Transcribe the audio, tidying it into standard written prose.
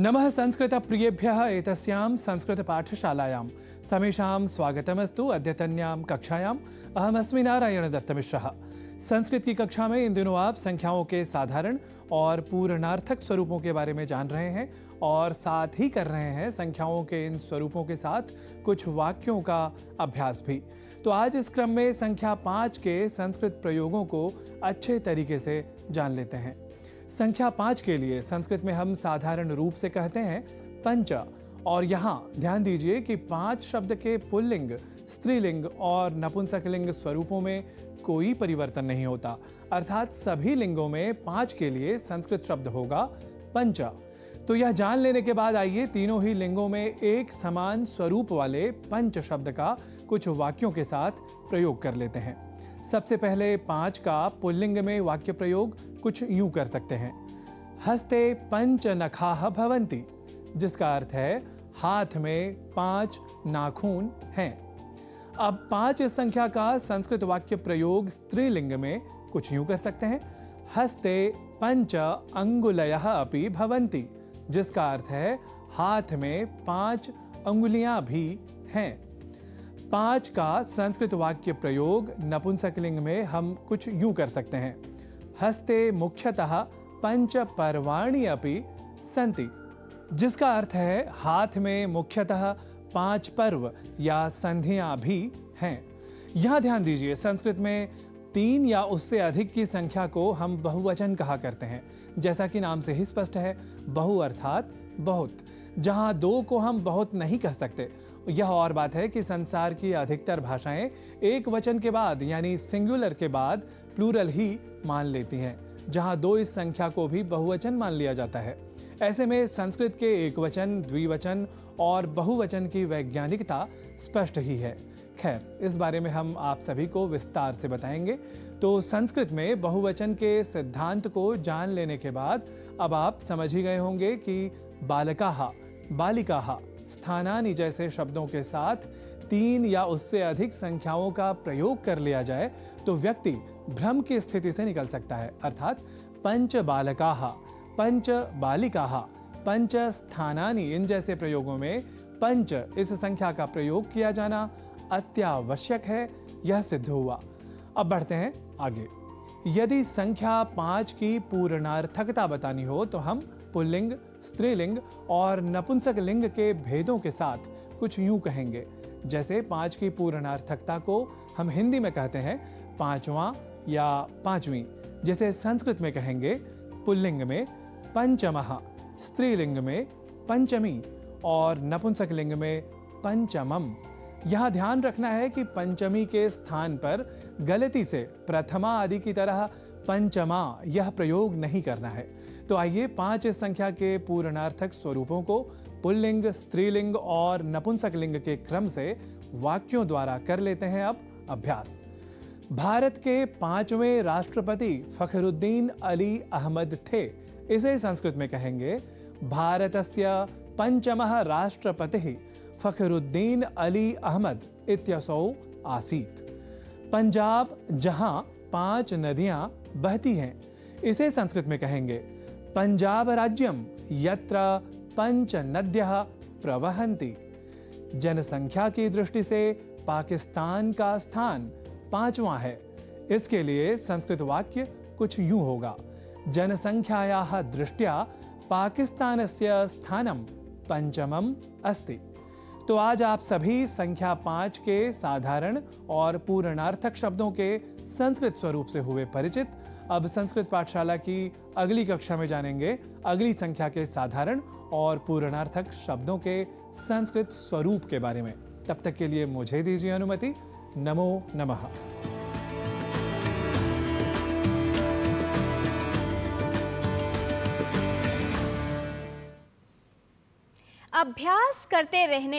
नमः संस्कृतप्रियेभ्यः एतस्यां संस्कृतपाठशालायां समेषां स्वागतमस्तु। अद्यतन्यां कक्षायाम् अहमस्मि नारायण दत्त मिश्र। संस्कृत की कक्षा में इन दिनों आप संख्याओं के साधारण और पूर्णार्थक स्वरूपों के बारे में जान रहे हैं और साथ ही कर रहे हैं संख्याओं के इन स्वरूपों के साथ कुछ वाक्यों का अभ्यास भी। तो आज इस क्रम में संख्या 5 के संस्कृत प्रयोगों को अच्छे तरीके से जान लेते हैं। संख्या 5 के लिए संस्कृत में हम साधारण रूप से कहते हैं पंच, और यहाँ ध्यान दीजिए कि 5 शब्द के पुल्लिंग, स्त्रीलिंग और नपुंसकलिंग स्वरूपों में कोई परिवर्तन नहीं होता, अर्थात सभी लिंगों में 5 के लिए संस्कृत शब्द होगा पंच। तो यह जान लेने के बाद आइए तीनों ही लिंगों में एक समान स्वरूप वाले पंच शब्द का कुछ वाक्यों के साथ प्रयोग कर लेते हैं। सबसे पहले 5 का पुल्लिंग में वाक्य प्रयोग कुछ यूं कर सकते हैं, हस्ते पंच नखाः भवन्ति, जिसका अर्थ है हाथ में 5 नाखून हैं। अब 5 इस संख्या का संस्कृत वाक्य प्रयोग स्त्रीलिंग में कुछ यूं कर सकते हैं, हस्ते पंच अंगुलयः अपि भवन्ति, जिसका अर्थ है हाथ में 5 अंगुलियां भी हैं। 5 का संस्कृत वाक्य प्रयोग नपुंसकलिंग में हम कुछ यूं कर सकते हैं, हस्ते मुख्यतः पंच पर्वाणि अपि सन्ति, जिसका अर्थ है हाथ में मुख्यतः 5 पर्व या संधियां भी हैं। यहां ध्यान दीजिए, संस्कृत में 3 या उससे अधिक की संख्या को हम बहुवचन कहा करते हैं, जैसा कि नाम से ही स्पष्ट है, बहु अर्थात बहुत। जहां 2 को हम बहुत नहीं कह सकते। यह और बात है कि संसार की अधिकतर भाषाएं एक वचन के बाद यानी सिंगुलर के बाद प्लूरल ही मान लेती हैं, जहां 2 इस संख्या को भी बहुवचन मान लिया जाता है। ऐसे में संस्कृत के एकवचन, द्विवचन और बहुवचन की वैज्ञानिकता स्पष्ट ही है। खैर, इस बारे में हम आप सभी को विस्तार से बताएंगे। तो संस्कृत में बहुवचन के सिद्धांत को जान लेने के बाद अब आप समझ ही गए होंगे कि बालकाः, बालिकाः, स्थानानि जैसे शब्दों के साथ 3 या उससे अधिक संख्याओं का प्रयोग कर लिया जाए तो व्यक्ति भ्रम की स्थिति से निकल सकता है, अर्थात पंच बालकाः, पंच बालिकाः, पंच स्थानानि, इन जैसे प्रयोगों में पंच इस संख्या का प्रयोग किया जाना अत्यावश्यक है, यह सिद्ध हुआ। अब बढ़ते हैं आगे। यदि संख्या 5 की पूर्णार्थकता बतानी हो तो हम पुल्लिंग, स्त्रीलिंग और नपुंसक लिंग के भेदों के साथ कुछ यूं कहेंगे, जैसे 5 की पूर्णार्थकता को हम हिंदी में कहते हैं पांचवा या पांचवी, जैसे संस्कृत में कहेंगे पुल्लिंग में पंचमः, स्त्रीलिंग में पंचमी और नपुंसक लिंग में पंचमम। यहाँ ध्यान रखना है कि पंचमी के स्थान पर गलती से प्रथमा आदि की तरह पंचमा यह प्रयोग नहीं करना है। तो आइए 5 इस संख्या के पूर्णार्थक स्वरूपों को पुल्लिंग, स्त्रीलिंग और नपुंसकलिंग के क्रम से वाक्यों द्वारा कर लेते हैं। अब अभ्यास। भारत के 5वें राष्ट्रपति फखरुद्दीन अली अहमद थे, इसे संस्कृत में कहेंगे भारतस्य पंचमः राष्ट्रपतिः फखरुद्दीन अली अहमद इत्यसौ आसीत। पंजाब जहां 5 नदियां बहती हैं, इसे संस्कृत में कहेंगे पंजाब राज्यम यत्र पंच नद्यः प्रवहन्ति। जनसंख्या की दृष्टि से पाकिस्तान का स्थान 5वां है, इसके लिए संस्कृत वाक्य कुछ यूं होगा, जनसंख्यायाः दृष्ट्या पाकिस्तानस्य स्थानं पंचमम् अस्ति। तो आज आप सभी संख्या 5 के साधारण और पूर्णार्थक शब्दों के संस्कृत स्वरूप से हुए परिचित। अब संस्कृत पाठशाला की अगली कक्षा में जानेंगे अगली संख्या के साधारण और पूर्णार्थक शब्दों के संस्कृत स्वरूप के बारे में। तब तक के लिए मुझे दीजिए अनुमति। नमो नमः। अभ्यास करते रहने